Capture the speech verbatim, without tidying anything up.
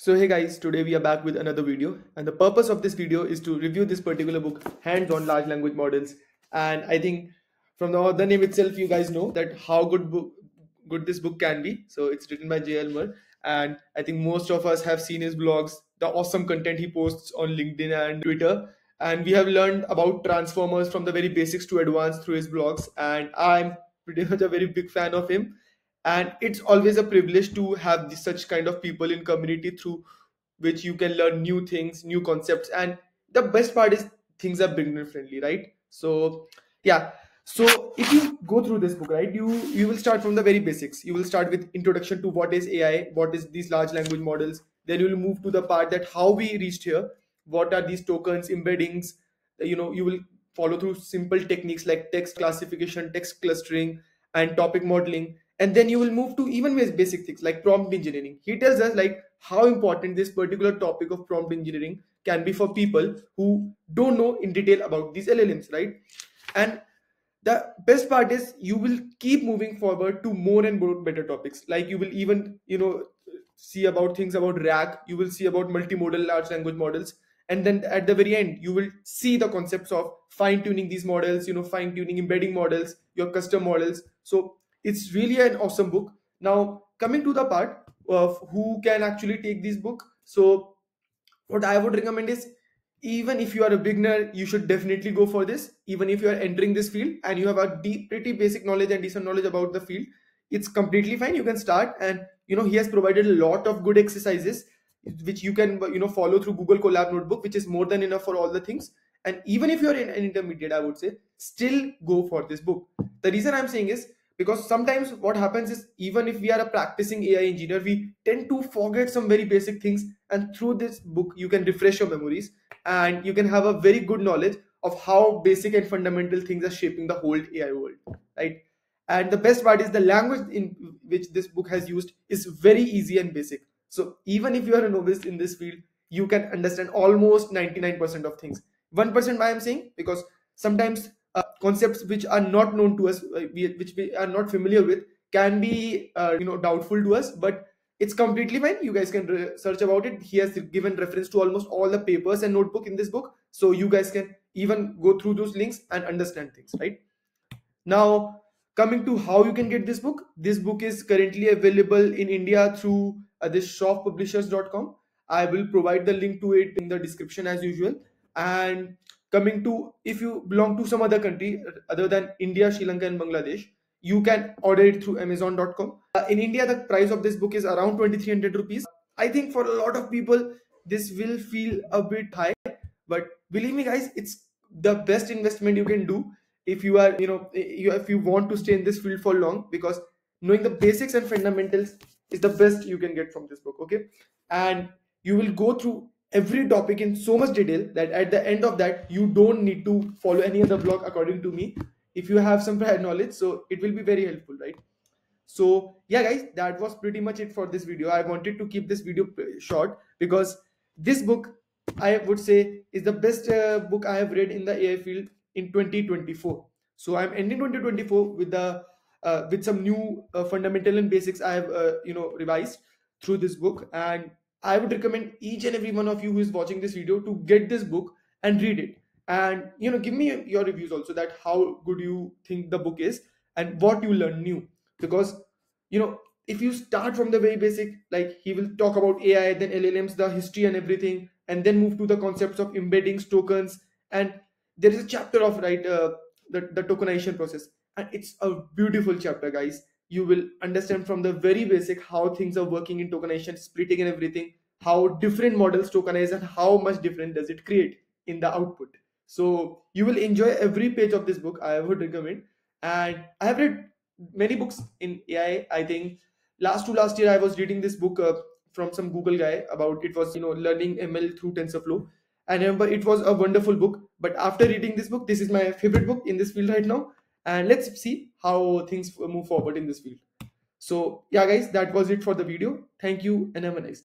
So hey guys, today we are back with another video, and the purpose of this video is to review this particular book, Hands-On Large Language Models. And I think from the other name itself, you guys know that how good book, good this book can be. So it's written by Jay Alammar, and I think most of us have seen his blogs, the awesome content he posts on LinkedIn and Twitter. And we have learned about transformers from the very basics to advanced through his blogs. And I'm pretty much a very big fan of him. And it's always a privilege to have this, such kind of people in community through which you can learn new things, new concepts. And the best part is things are beginner friendly, right? So yeah. So if you go through this book, right, you, you will start from the very basics. You will start with introduction to what is A I, what is these large language models. Then you will move to the part that how we reached here. What are these tokens, embeddings, you know, you will follow through simple techniques like text classification, text clustering, and topic modeling. And then you will move to even basic things like prompt engineering. He tells us like how important this particular topic of prompt engineering can be for people who don't know in detail about these L L Ms, right? And the best part is you will keep moving forward to more and more better topics. Like you will even, you know, see about things about RAG, you will see about multimodal large language models. And then at the very end, you will see the concepts of fine tuning these models, you know, fine tuning embedding models, your custom models. So it's really an awesome book. Now, coming to the part of who can actually take this book. So what I would recommend is, even if you are a beginner, you should definitely go for this. Even if you are entering this field and you have a deep, pretty basic knowledge and decent knowledge about the field, it's completely fine. You can start. And, you know, he has provided a lot of good exercises which you can, you know, follow through Google Collab notebook, which is more than enough for all the things. And even if you're in an intermediate, I would say, still go for this book. The reason I'm saying is because sometimes what happens is, even if we are a practicing A I engineer, we tend to forget some very basic things. And through this book, you can refresh your memories and you can have a very good knowledge of how basic and fundamental things are shaping the whole A I world, right? And the best part is the language in which this book has used is very easy and basic. So even if you are a novice in this field, you can understand almost ninety-nine percent of things. one percent why I'm saying, because sometimes uh, concepts which are not known to us, uh, we, which we are not familiar with, can be uh, you know, doubtful to us, but it's completely fine. You guys can search about it. He has given reference to almost all the papers and notebook in this book. So you guys can even go through those links and understand things, right? Now, coming to how you can get this book. This book is currently available in India through Uh, this shop publishers dot com. I will provide the link to it in the description as usual. And coming to, if you belong to some other country other than India, Sri Lanka and Bangladesh, you can order it through amazon dot com. Uh, in India, the price of this book is around twenty-three hundred rupees. I think for a lot of people, this will feel a bit high, but believe me guys, it's the best investment you can do if you are, you know, if you want to stay in this field for long, because knowing the basics and fundamentals is the best you can get from this book, okay? And you will go through every topic in so much detail that at the end of that, you don't need to follow any other blog, according to me, if you have some prior knowledge. So it will be very helpful, right? So yeah, guys, that was pretty much it for this video. I wanted to keep this video short because this book, I would say, is the best uh, book I have read in the A I field in twenty twenty-four. So I'm ending twenty twenty-four with the Uh, with some new uh, fundamental and basics I have uh, you know, revised through this book. And I would recommend each and every one of you who is watching this video to get this book and read it, and you know, give me your reviews also, that how good you think the book is and what you learn new. Because you know, if you start from the very basic, like he will talk about A I, then L L Ms, the history and everything, and then move to the concepts of embeddings, tokens, and there is a chapter of right uh, the, the tokenization process. And it's a beautiful chapter, guys. You will understand from the very basic how things are working in tokenization, splitting and everything, how different models tokenize and how much different does it create in the output. So you will enjoy every page of this book, I would recommend. And I have read many books in A I. I think last to last year, I was reading this book uh, from some Google guy about, it was, you know, learning M L through TensorFlow. I remember it was a wonderful book, but after reading this book, this is my favorite book in this field right now. And let's see how things move forward in this field. So yeah, guys, that was it for the video. Thank you and have a nice day.